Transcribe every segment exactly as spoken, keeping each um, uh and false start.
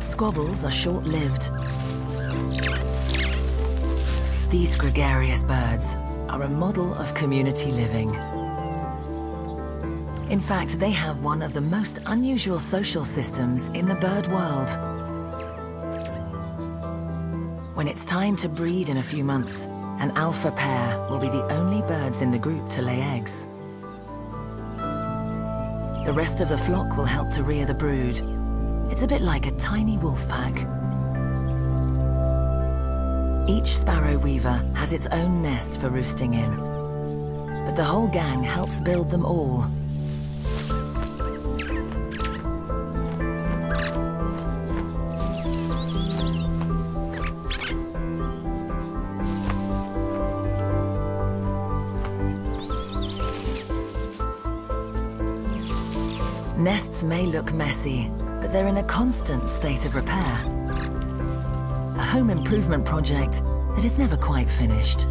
Squabbles are short-lived. These gregarious birds are a model of community living. In fact, they have one of the most unusual social systems in the bird world. When it's time to breed in a few months, an alpha pair will be the only birds in the group to lay eggs. The rest of the flock will help to rear the brood. It's a bit like a tiny wolf pack. Each sparrow weaver has its own nest for roosting in, but the whole gang helps build them all. Nests may look messy, but they're in a constant state of repair. A home improvement project that is never quite finished.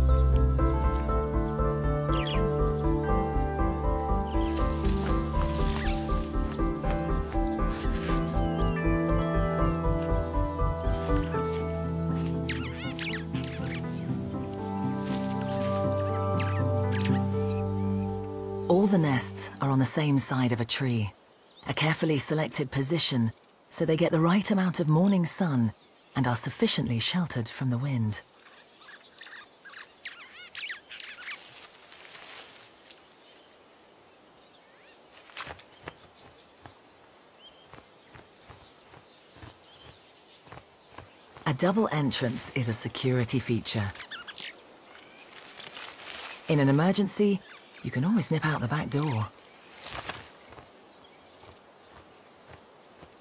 All the nests are on the same side of a tree. A carefully selected position, so they get the right amount of morning sun and are sufficiently sheltered from the wind. A double entrance is a security feature. In an emergency, you can always nip out the back door.